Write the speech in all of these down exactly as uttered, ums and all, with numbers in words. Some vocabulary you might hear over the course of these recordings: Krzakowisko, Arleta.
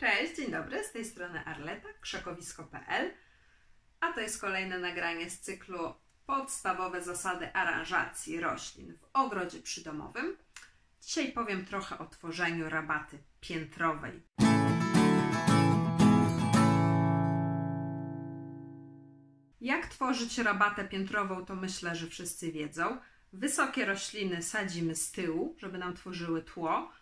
Cześć, dzień dobry, z tej strony Arleta, krzakowisko kropka pe el, a to jest kolejne nagranie z cyklu Podstawowe zasady aranżacji roślin w ogrodzie przydomowym. Dzisiaj powiem trochę o tworzeniu rabaty piętrowej. Jak tworzyć rabatę piętrową, to myślę, że wszyscy wiedzą. Wysokie rośliny sadzimy z tyłu, żeby nam tworzyły tło.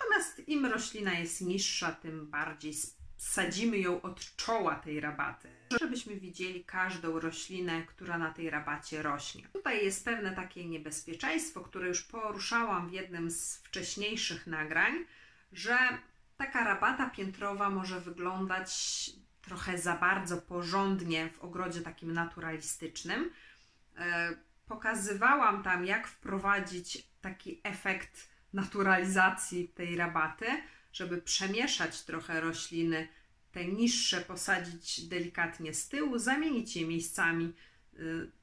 Natomiast im roślina jest niższa, tym bardziej sadzimy ją od czoła tej rabaty, żebyśmy widzieli każdą roślinę, która na tej rabacie rośnie. Tutaj jest pewne takie niebezpieczeństwo, które już poruszałam w jednym z wcześniejszych nagrań, że taka rabata piętrowa może wyglądać trochę za bardzo porządnie w ogrodzie takim naturalistycznym. Pokazywałam tam, jak wprowadzić taki efekt naturalizacji tej rabaty, żeby przemieszać trochę rośliny, te niższe posadzić delikatnie z tyłu, zamienić je miejscami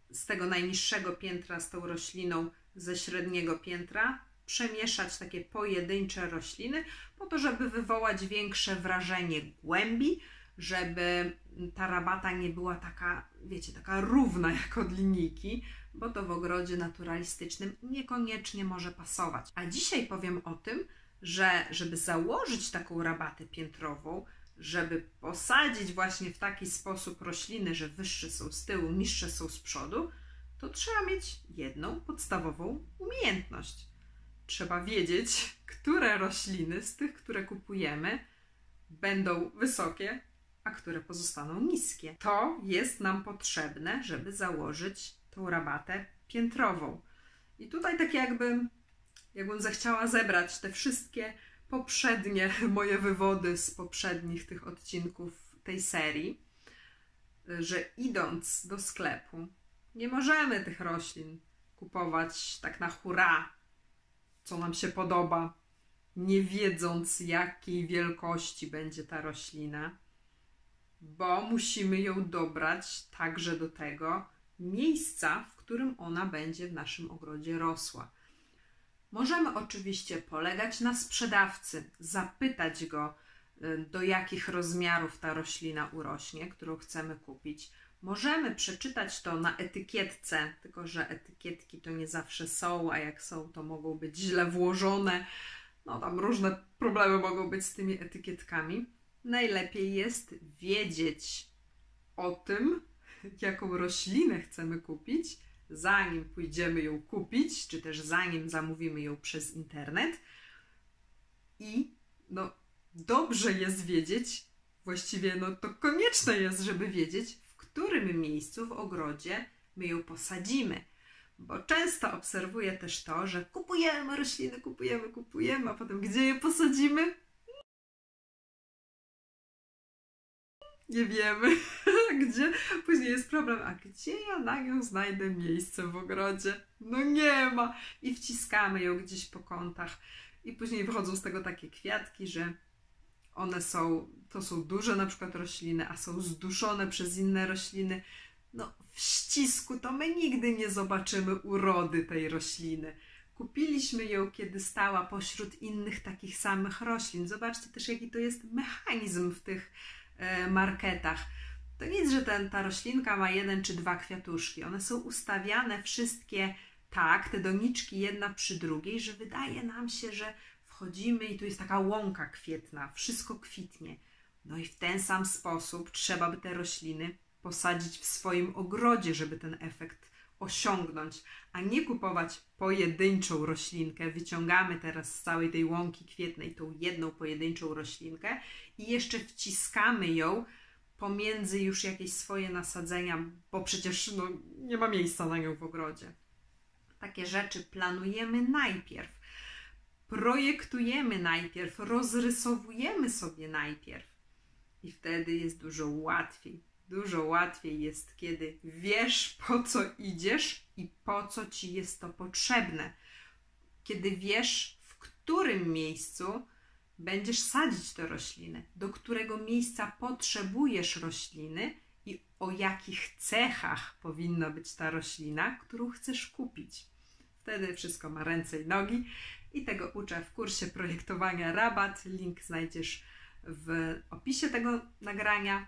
z tego najniższego piętra z tą rośliną ze średniego piętra, przemieszać takie pojedyncze rośliny po to, żeby wywołać większe wrażenie głębi, żeby ta rabata nie była taka, wiecie, taka równa jak od linijki, bo to w ogrodzie naturalistycznym niekoniecznie może pasować. A dzisiaj powiem o tym, że żeby założyć taką rabatę piętrową, żeby posadzić właśnie w taki sposób rośliny, że wyższe są z tyłu, niższe są z przodu, to trzeba mieć jedną podstawową umiejętność. Trzeba wiedzieć, które rośliny z tych, które kupujemy, będą wysokie, a które pozostaną niskie. To jest nam potrzebne, żeby założyć tą rabatę piętrową. I tutaj tak jakby, jakbym zechciała zebrać te wszystkie poprzednie moje wywody z poprzednich tych odcinków tej serii, że idąc do sklepu nie możemy tych roślin kupować tak na hura, co nam się podoba, nie wiedząc, jakiej wielkości będzie ta roślina, bo musimy ją dobrać także do tego miejsca, w którym ona będzie w naszym ogrodzie rosła. Możemy oczywiście polegać na sprzedawcy, zapytać go, do jakich rozmiarów ta roślina urośnie, którą chcemy kupić. Możemy przeczytać to na etykietce, tylko że etykietki to nie zawsze są, a jak są, to mogą być źle włożone. No tam różne problemy mogą być z tymi etykietkami. Najlepiej jest wiedzieć o tym, jaką roślinę chcemy kupić, zanim pójdziemy ją kupić, czy też zanim zamówimy ją przez internet. I no, dobrze jest wiedzieć, właściwie no, to konieczne jest, żeby wiedzieć, w którym miejscu w ogrodzie my ją posadzimy. Bo często obserwuję też to, że kupujemy rośliny, kupujemy, kupujemy, a potem gdzie je posadzimy? Nie wiemy, gdzie. Później jest problem, a gdzie ja na nią znajdę miejsce w ogrodzie? No nie ma! I wciskamy ją gdzieś po kątach. I później wychodzą z tego takie kwiatki, że one są, to są duże na przykład rośliny, a są zduszone przez inne rośliny. No w ścisku to my nigdy nie zobaczymy urody tej rośliny. Kupiliśmy ją, kiedy stała pośród innych takich samych roślin. Zobaczcie też, jaki to jest mechanizm w tych marketach. To nic, że ten, ta roślinka ma jeden czy dwa kwiatuszki. One są ustawiane wszystkie tak, te doniczki jedna przy drugiej, że wydaje nam się, że wchodzimy i tu jest taka łąka kwietna, wszystko kwitnie. No i w ten sam sposób trzeba by te rośliny posadzić w swoim ogrodzie, żeby ten efekt osiągnąć, a nie kupować pojedynczą roślinkę. Wyciągamy teraz z całej tej łąki kwietnej tą jedną pojedynczą roślinkę i jeszcze wciskamy ją pomiędzy już jakieś swoje nasadzenia, bo przecież no, nie ma miejsca na nią w ogrodzie. Takie rzeczy planujemy najpierw, projektujemy najpierw, rozrysowujemy sobie najpierw i wtedy jest dużo łatwiej. Dużo łatwiej jest, kiedy wiesz, po co idziesz i po co ci jest to potrzebne. Kiedy wiesz, w którym miejscu będziesz sadzić tę roślinę, do którego miejsca potrzebujesz rośliny i o jakich cechach powinna być ta roślina, którą chcesz kupić. Wtedy wszystko ma ręce i nogi i tego uczę w kursie projektowania rabat. Link znajdziesz w opisie tego nagrania.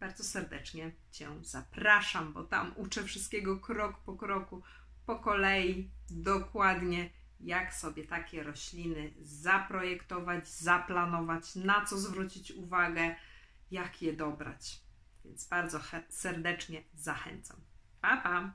Bardzo serdecznie Cię zapraszam, bo tam uczę wszystkiego krok po kroku, po kolei, dokładnie, jak sobie takie rośliny zaprojektować, zaplanować, na co zwrócić uwagę, jak je dobrać. Więc bardzo serdecznie zachęcam. Pa, pa!